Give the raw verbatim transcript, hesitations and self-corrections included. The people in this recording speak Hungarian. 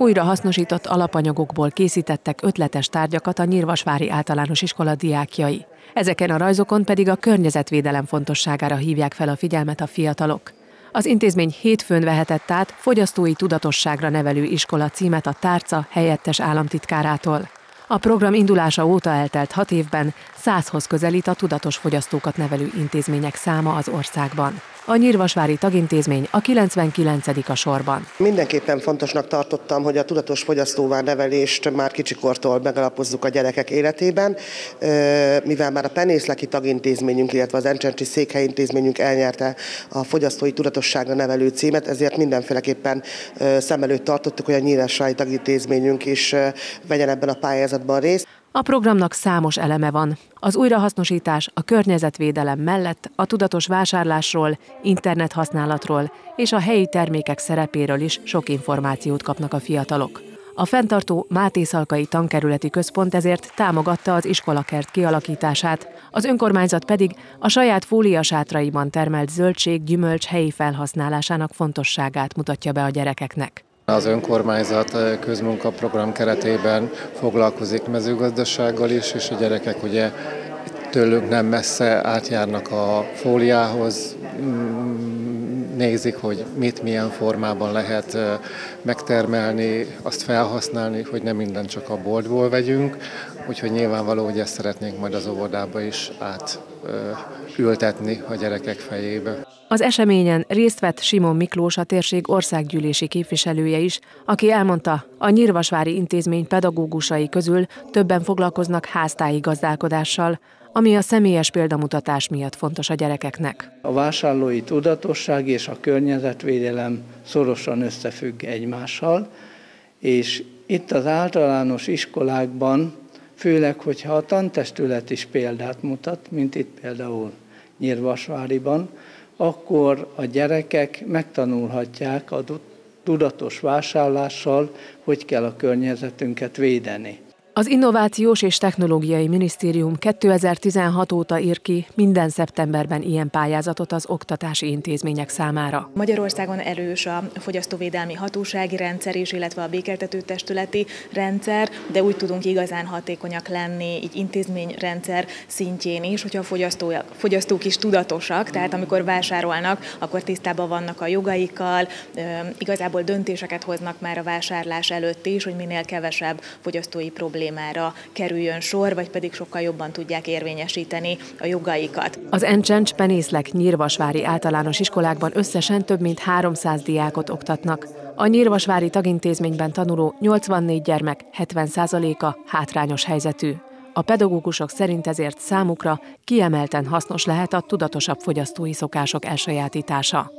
Újrahasznosított alapanyagokból készítettek ötletes tárgyakat a Nyírvasvári Általános Iskola diákjai. Ezeken a rajzokon pedig a környezetvédelem fontosságára hívják fel a figyelmet a fiatalok. Az intézmény hétfőn vehetett át Fogyasztói Tudatosságra Nevelő Iskola címet a tárca helyettes államtitkárától. A program indulása óta eltelt hat évben százhoz közelít a tudatos fogyasztókat nevelő intézmények száma az országban. A nyírvasvári tagintézmény a kilencvenkilencedik a sorban. Mindenképpen fontosnak tartottam, hogy a tudatos fogyasztóvá nevelést már kicsikortól megalapozzuk a gyerekek életében, mivel már a Penészleki tagintézményünk, illetve az Encsencsi székhelyintézményünk elnyerte a Fogyasztói Tudatosságra Nevelő címet, ezért mindenféleképpen szem előtt tartottuk, hogy a nyírvasvári tagintézményünk is vegyen ebben a pályázatban részt. A programnak számos eleme van. Az újrahasznosítás a környezetvédelem mellett a tudatos vásárlásról, internethasználatról és a helyi termékek szerepéről is sok információt kapnak a fiatalok. A fenntartó Mátészalkai Tankerületi Központ ezért támogatta az iskolakert kialakítását, az önkormányzat pedig a saját fóliasátraiban termelt zöldség, gyümölcs helyi felhasználásának fontosságát mutatja be a gyerekeknek. Az önkormányzat közmunkaprogram keretében foglalkozik mezőgazdasággal is, és a gyerekek ugye tőlünk nem messze átjárnak a fóliához, nézik, hogy mit milyen formában lehet megtermelni, azt felhasználni, hogy nem minden csak a boltból vegyünk, úgyhogy nyilvánvaló, hogy ezt szeretnénk majd az óvodába is átültetni a gyerekek fejébe. Az eseményen részt vett Simon Miklós, a térség országgyűlési képviselője is, aki elmondta, a nyírvasvári intézmény pedagógusai közül többen foglalkoznak háztáji gazdálkodással, ami a személyes példamutatás miatt fontos a gyerekeknek. A vásárlói tudatosság és a környezetvédelem szorosan összefügg egymással, és itt az általános iskolákban, főleg, hogyha a tantestület is példát mutat, mint itt például Nyírvasváriban, akkor a gyerekek megtanulhatják a tudatos vásárlással, hogy kell a környezetünket védeni. Az Innovációs és Technológiai Minisztérium kétezer-tizenhat óta ír ki minden szeptemberben ilyen pályázatot az oktatási intézmények számára. Magyarországon erős a fogyasztóvédelmi hatósági rendszer is, illetve a békeltető testületi rendszer, de úgy tudunk igazán hatékonyak lenni így intézményrendszer szintjén is, hogyha a fogyasztók, fogyasztók is tudatosak, tehát amikor vásárolnak, akkor tisztában vannak a jogaikkal, igazából döntéseket hoznak már a vásárlás előtt is, hogy minél kevesebb fogyasztói problémát kerüljön sor, vagy pedig sokkal jobban tudják érvényesíteni a jogaikat. Az Encsencs, Penészlek, Nyírvasvári általános iskolákban összesen több mint háromszáz diákot oktatnak. A nyírvasvári tagintézményben tanuló nyolcvannégy gyermek hetven százaléka hátrányos helyzetű. A pedagógusok szerint ezért számukra kiemelten hasznos lehet a tudatosabb fogyasztói szokások elsajátítása.